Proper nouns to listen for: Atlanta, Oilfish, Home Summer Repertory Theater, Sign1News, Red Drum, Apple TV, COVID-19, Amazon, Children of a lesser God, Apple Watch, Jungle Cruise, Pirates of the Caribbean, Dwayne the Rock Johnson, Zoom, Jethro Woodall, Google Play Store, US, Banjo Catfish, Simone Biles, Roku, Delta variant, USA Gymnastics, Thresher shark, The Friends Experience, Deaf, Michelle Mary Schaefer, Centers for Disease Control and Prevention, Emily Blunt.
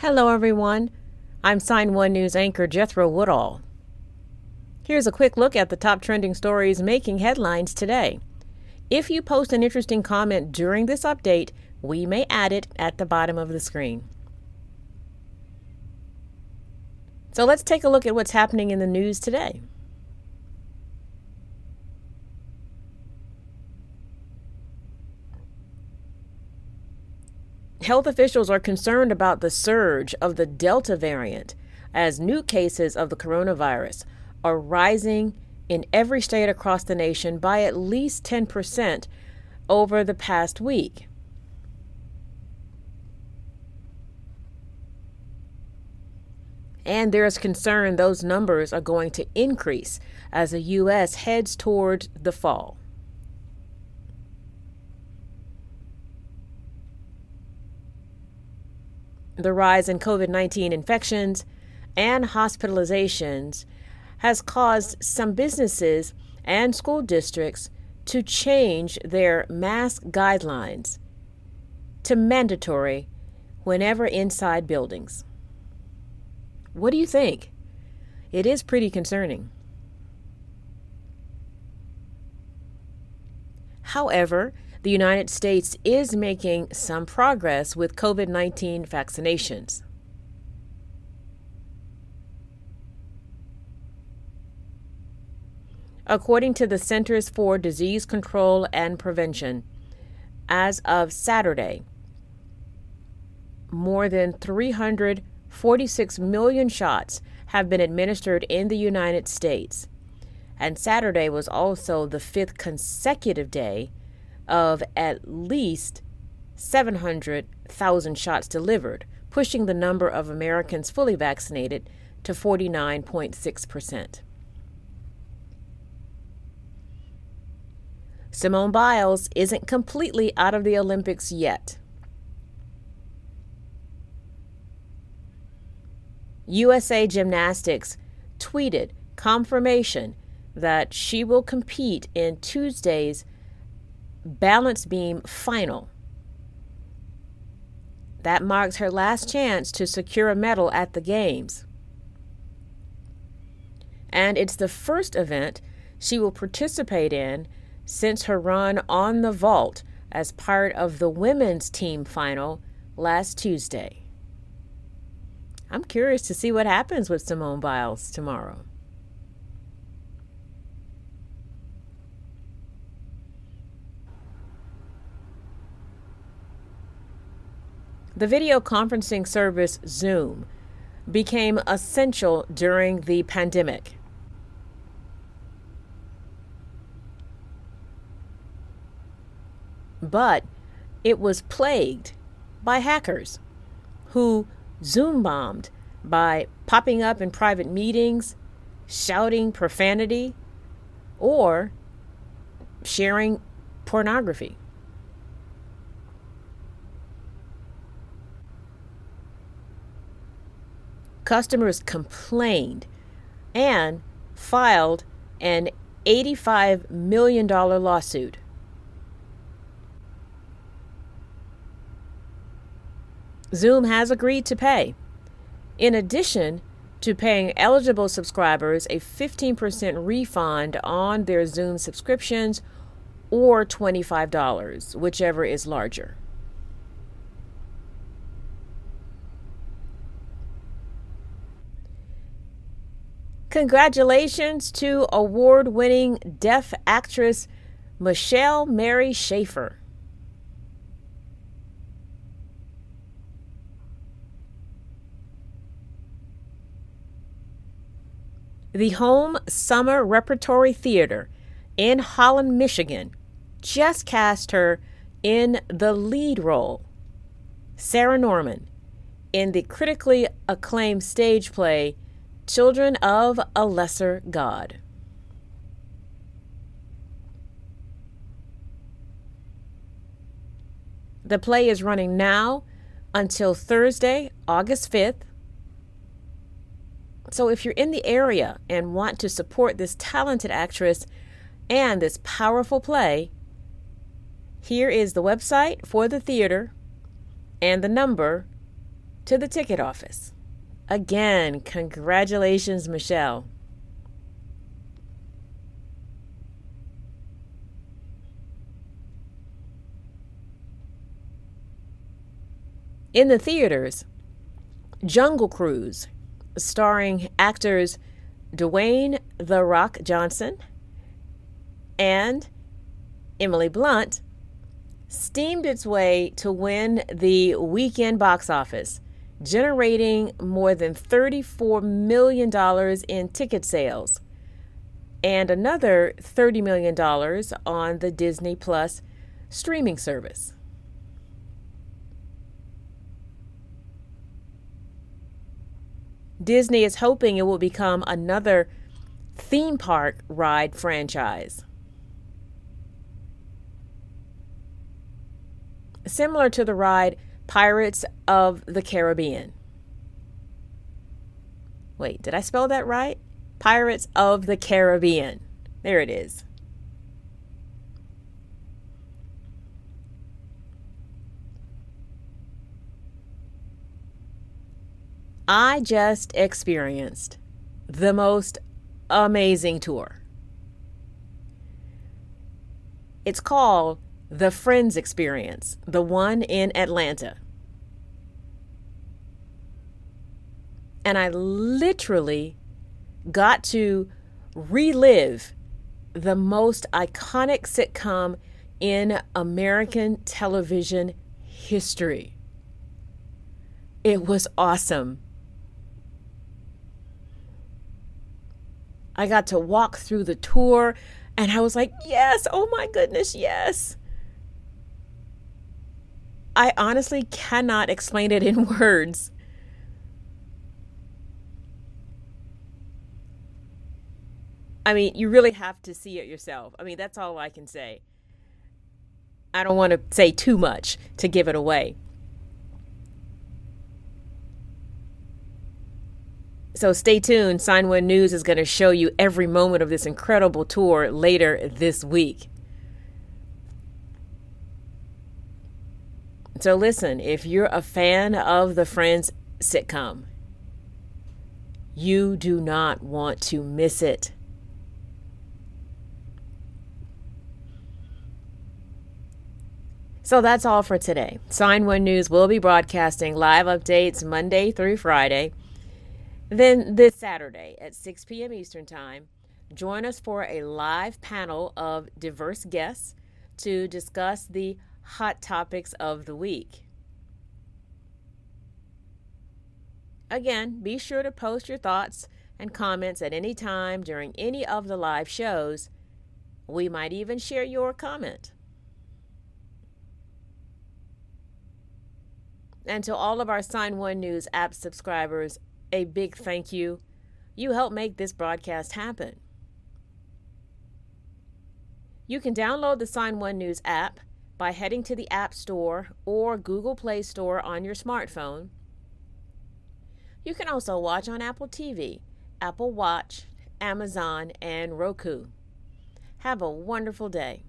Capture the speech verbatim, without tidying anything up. Hello everyone, I'm Sign One News anchor Jethro Woodall. Here's a quick look at the top trending stories making headlines today. If you post an interesting comment during this update, we may add it at the bottom of the screen. So let's take a look at what's happening in the news today. Health officials are concerned about the surge of the Delta variant as new cases of the coronavirus are rising in every state across the nation by at least ten percent over the past week. And there is concern those numbers are going to increase as the U S heads toward the fall. The rise in COVID nineteen infections and hospitalizations has caused some businesses and school districts to change their mask guidelines to mandatory whenever inside buildings. What do you think? It is pretty concerning. However, the United States is making some progress with COVID nineteen vaccinations. According to the Centers for Disease Control and Prevention, as of Saturday, more than three hundred forty-six million shots have been administered in the United States. And Saturday was also the fifth consecutive day of at least seven hundred thousand shots delivered, pushing the number of Americans fully vaccinated to forty-nine point six percent. Simone Biles isn't completely out of the Olympics yet. U S A Gymnastics tweeted confirmation that she will compete in Tuesday's balance beam final. That marks her last chance to secure a medal at the games. And it's the first event she will participate in since her run on the vault as part of the women's team final last Tuesday. I'm curious to see what happens with Simone Biles tomorrow. The video conferencing service Zoom became essential during the pandemic. But it was plagued by hackers who Zoom bombed by popping up in private meetings, shouting profanity, or sharing pornography. Customers complained and filed an eighty-five million dollars lawsuit. Zoom has agreed to pay, in addition to paying eligible subscribers a fifteen percent refund on their Zoom subscriptions or twenty-five dollars, whichever is larger. Congratulations to award-winning deaf actress Michelle Mary Schaefer. The Home Summer Repertory Theater in Holland, Michigan, just cast her in the lead role, Sarah Norman, in the critically acclaimed stage play Children of a Lesser God. The play is running now until Thursday, August fifth. So if you're in the area and want to support this talented actress and this powerful play, here is the website for the theater and the number to the ticket office. Again, congratulations, Michelle. In the theaters, Jungle Cruise, starring actors Dwayne the Rock Johnson and Emily Blunt, steamed its way to win the weekend box office, generating more than thirty-four million dollars in ticket sales and another thirty million dollars on the Disney Plus streaming service. Disney is hoping it will become another theme park ride franchise. Similar to the ride Pirates of the Caribbean. Wait, did I spell that right? Pirates of the Caribbean. There it is. I just experienced the most amazing tour. It's called The Friends Experience, the one in Atlanta. And I literally got to relive the most iconic sitcom in American television history. It was awesome. I got to walk through the tour and I was like, yes, oh my goodness, yes. I honestly cannot explain it in words. I mean, you really have to see it yourself. I mean, that's all I can say. I don't want to say too much to give it away. So stay tuned. Sign One News is going to show you every moment of this incredible tour later this week. So listen, if you're a fan of the Friends sitcom, you do not want to miss it. So that's all for today. Sign One News will be broadcasting live updates Monday through Friday. Then this Saturday at six p m Eastern Time, join us for a live panel of diverse guests to discuss the hot topics of the week. Again, be sure to post your thoughts and comments at any time during any of the live shows. We might even share your comment. And to all of our Sign One News app subscribers, a big thank you. You helped make this broadcast happen. You can download the Sign One News app by heading to the App Store or Google Play Store on your smartphone. You can also watch on Apple T V, Apple Watch, Amazon, and Roku. Have a wonderful day.